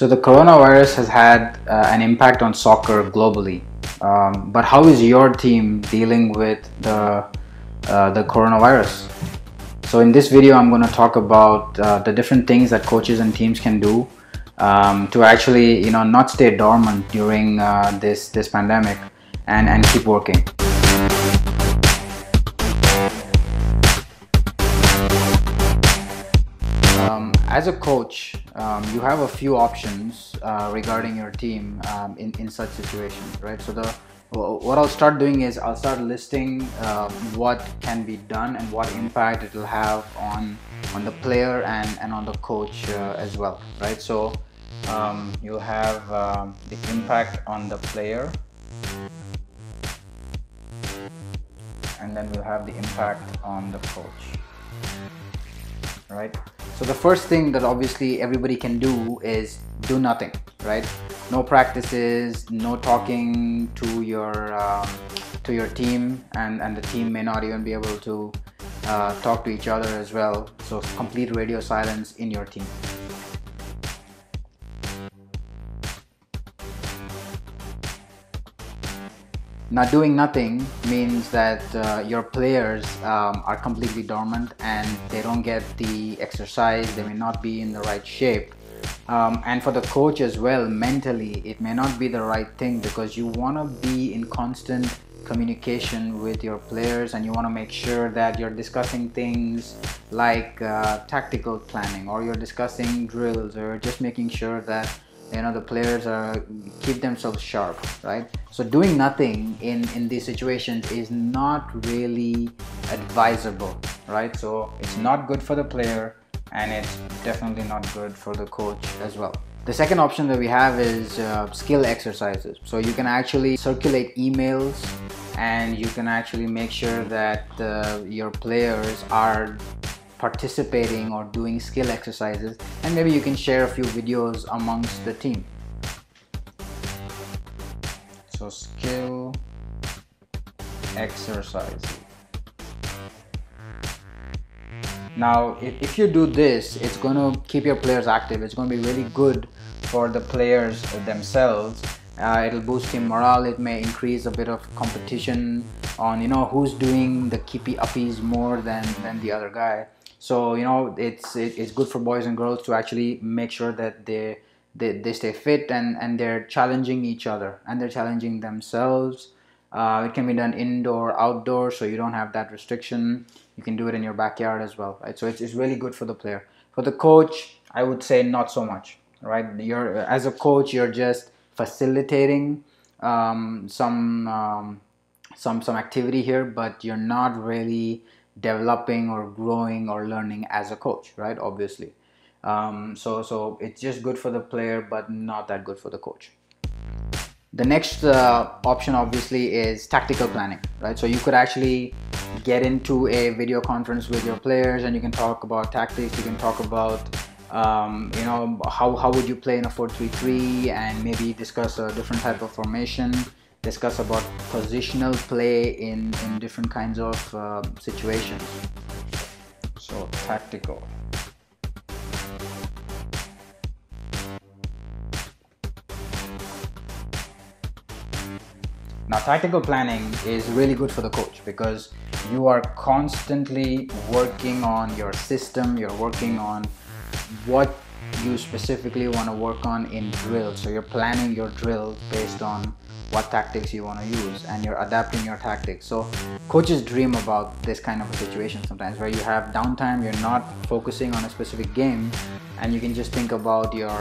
So the coronavirus has had an impact on soccer globally, but how is your team dealing with the coronavirus? So in this video, I'm going to talk about the different things that coaches and teams can do to actually, not stay dormant during this pandemic and keep working. As a coach, you have a few options regarding your team in such situations, right? So what I'll start doing is I'll start listing what can be done and what impact it will have on the player and on the coach as well, right? So you'll have the impact on the player, and then we'll have the impact on the coach. Right. So the first thing that obviously everybody can do is do nothing, right? No practices, no talking to your team, and the team may not even be able to talk to each other as well. So complete radio silence in your team. Now, doing nothing means that your players are completely dormant and they don't get the exercise, they may not be in the right shape. And for the coach as well, mentally, it may not be the right thing because you want to be in constant communication with your players and you want to make sure that you're discussing things like tactical planning, or you're discussing drills, or just making sure that the players keep themselves sharp, right? So doing nothing in these situations is not really advisable, right? So it's not good for the player and it's definitely not good for the coach as well. The second option that we have is skill exercises. So you can actually circulate emails and you can actually make sure that your players are participating or doing skill exercises, and maybe you can share a few videos amongst the team. So skill exercises. Now if you do this, it's going to keep your players active. It's going to be really good for the players themselves. It'll boost team morale. It may increase a bit of competition on who's doing the keepy uppies more than the other guy. So it's good for boys and girls to actually make sure that they stay fit and they're challenging each other and they're challenging themselves. It can be done indoor, outdoor, so you don't have that restriction. You can do it in your backyard as well, right? So it's really good for the player. For the coach, I would say not so much, right? As a coach, you're just facilitating some activity here, but you're not really developing or growing or learning as a coach, right? Obviously. So it's just good for the player, but not that good for the coach. The next option obviously is tactical planning, right? So you could actually get into a video conference with your players and you can talk about tactics. You can talk about, how would you play in a 4-3-3, and maybe discuss a different type of formation. Discuss about positional play in different kinds of situations. So tactical. Now tactical planning is really good for the coach because you are constantly working on your system. You're working on what you specifically want to work on in drill. So you're planning your drill based on what tactics you want to use, and you're adapting your tactics. So coaches dream about this kind of a situation sometimes, where you have downtime, you're not focusing on a specific game, and you can just think about your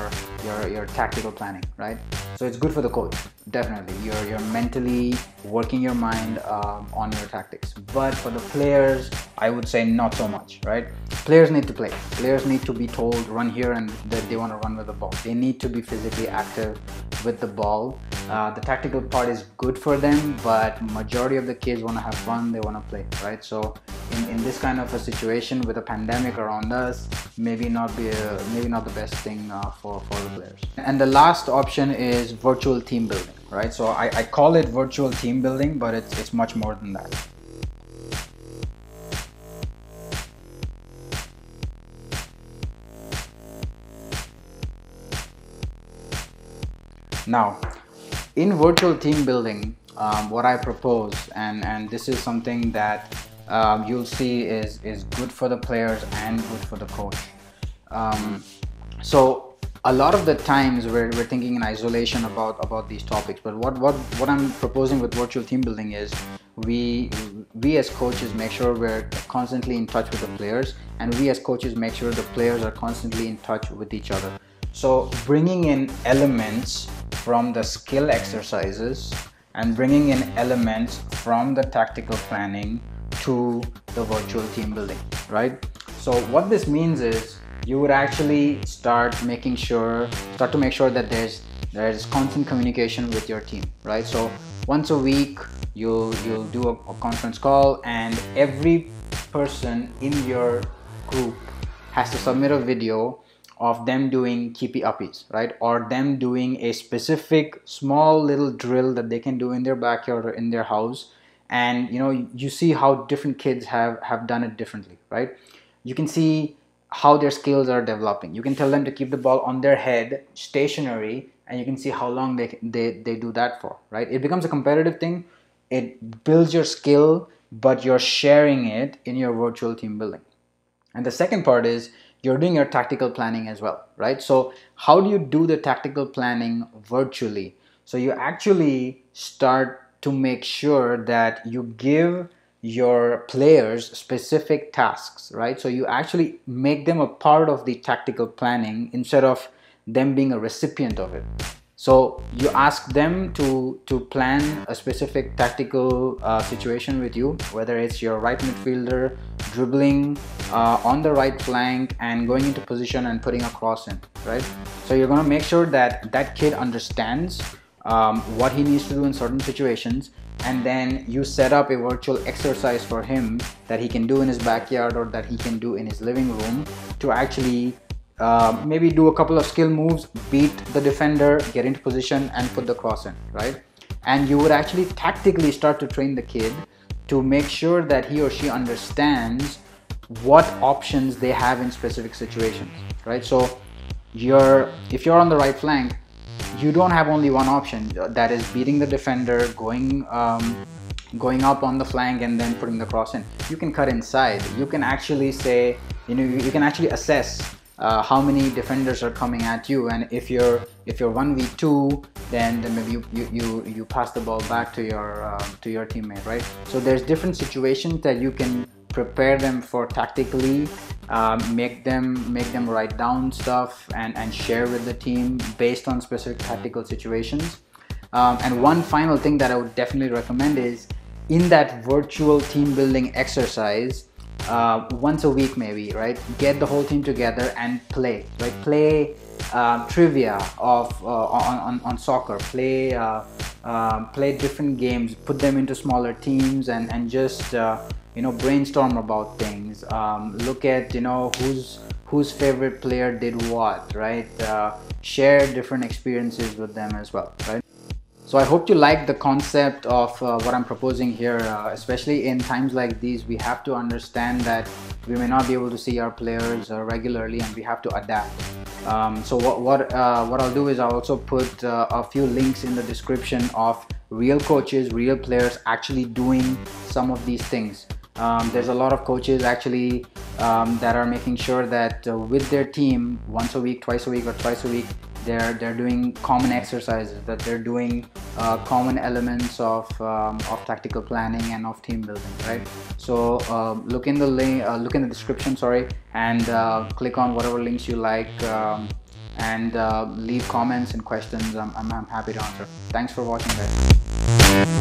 tactical planning, right? So it's good for the coach, definitely. You're mentally working your mind on your tactics. But for the players, I would say not so much, right? Players need to play. Players need to be told run here and that they want to run with the ball. They need to be physically active with the ball. The tactical part is good for them, but majority of the kids want to have fun. They want to play, right? So in this kind of a situation with a pandemic around us, maybe not the best thing for the players. And the last option is virtual team building, right? So I call it virtual team building, but it's much more than that. Now, in virtual team building, what I propose, and this is something that you'll see is good for the players and good for the coach. So a lot of the times we're thinking in isolation about these topics, but what I'm proposing with virtual team building is we as coaches make sure we're constantly in touch with the players, and we as coaches make sure the players are constantly in touch with each other. So bringing in elements from the skill exercises and bringing in elements from the tactical planning to the virtual team building, right? So what this means is you would actually start to make sure that there's constant communication with your team, right? So once a week you'll do a conference call, and every person in your group has to submit a video of them doing keepy uppies, right? Or them doing a specific small little drill that they can do in their backyard or in their house. And you know, you see how different kids have done it differently, right? You can see how their skills are developing. You can tell them to keep the ball on their head, stationary, and you can see how long they do that for, right? It becomes a competitive thing. It builds your skill, but you're sharing it in your virtual team building. And the second part is you're doing your tactical planning as well, right? So how do you do the tactical planning virtually? So you actually start to make sure that you give your players specific tasks, right? So you actually make them a part of the tactical planning instead of them being a recipient of it. So you ask them to plan a specific tactical situation with you, whether it's your right midfielder dribbling on the right flank and going into position and putting a cross in, right? So you're going to make sure that that kid understands what he needs to do in certain situations, and then you set up a virtual exercise for him that he can do in his backyard or that he can do in his living room to actually maybe do a couple of skill moves, beat the defender, get into position and put the cross in, right? And you would actually tactically start to train the kid to make sure that he or she understands what options they have in specific situations, right? So if you're on the right flank, you don't have only one option, that is beating the defender, going up on the flank and then putting the cross in. You can cut inside. You can actually say, you know, you can actually assess how many defenders are coming at you, and if you're 1v2, then maybe you pass the ball back to your teammate, right? So there's different situations that you can prepare them for tactically, make them write down stuff and share with the team based on specific tactical situations. And one final thing that I would definitely recommend is in that virtual team building exercise, once a week maybe, right, get the whole team together and play, right? Play trivia on soccer, play different games, put them into smaller teams and just you know, brainstorm about things, look at, you know, whose favorite player did what, right? Share different experiences with them as well, right? So I hope you like the concept of what I'm proposing here, especially in times like these. We have to understand that we may not be able to see our players regularly, and we have to adapt. So what I'll do is I'll also put a few links in the description of real coaches, real players actually doing some of these things. There's a lot of coaches actually that are making sure that with their team once a week, twice a week or twice a week, they're doing common exercises, that they're doing common elements of tactical planning and of team building, right? So look in the link, look in the description, sorry, and click on whatever links you like, and leave comments and questions. I'm happy to answer. Thanks for watching, guys.